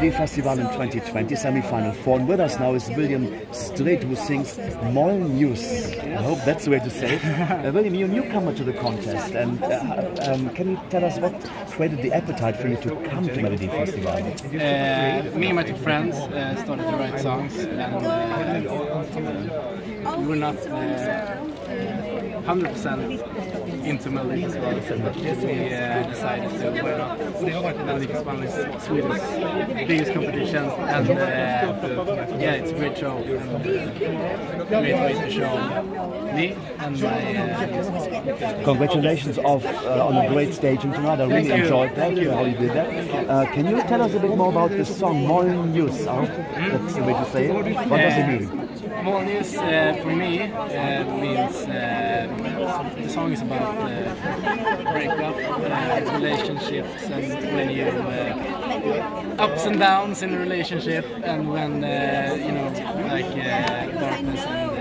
Melody Festival in 2020 semi-final four. And with us now is William Straight, who sings Molnljus. I hope that's the way to say it. William, you're a newcomer to the contest, and can you tell us what created the appetite for you to come to Melody Festival? Me and my two friends started to write songs, and we were not 100% into Melody Festival, but we decided to why not. Melody Festival is Sweden's biggest competition, and yeah, it's a great show, and great way to show me and my congratulations on a great stage in Canada. I really enjoyed that, how you did that. Can you tell us a bit more about the song Molnljus? That's the way to say it. What does it mean? Molnljus for me means the song is about breakup, relationships, and when you ups and downs in a relationship, and when you know, like darkness and light,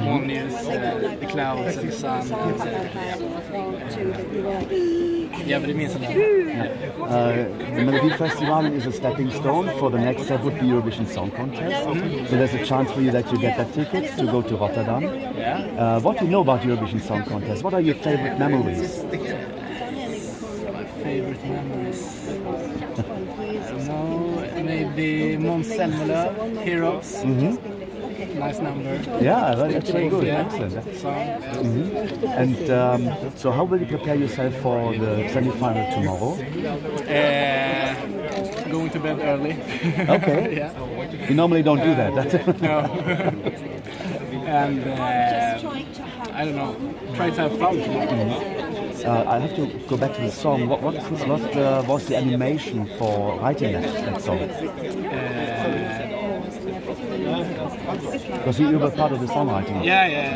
Molnljus, the clouds and the sun. And, yeah, but it means a lot. The Melody Festival is a stepping stone for the next step would be Eurovision Song Contest. So there's a chance for you that you get that ticket to go to Rotterdam. Yeah. What do you know about Eurovision Song Contest? What are your favorite memories? My favorite memories? I don't know, maybe Montserrat, Heroes. Nice number. Yeah, that's very good. Yeah. Excellent. And so, how will you prepare yourself for the semi-final tomorrow? Going to bed early. Okay. Yeah. You normally don't do that. No. And I don't know. Try to have fun. I have to go back to the song. What was the animation for writing that song? Because you were part of the songwriting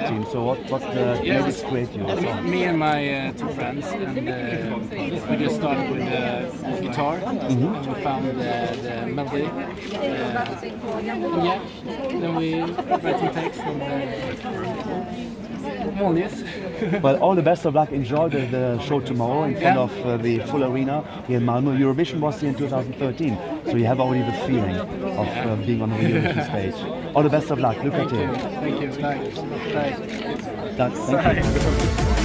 team, so what made it create your song? Me and my two friends, and we just started with the guitar, and we found the melody, yeah, then we wrote some text, and Molnljus. Well, all the best of luck. Enjoy the show tomorrow in front of the full arena here in Malmö. Eurovision was here in 2013, so you have already the feeling of being on the Eurovision stage. All the best of luck. Look at you. Thank you. Thank you. Thank you.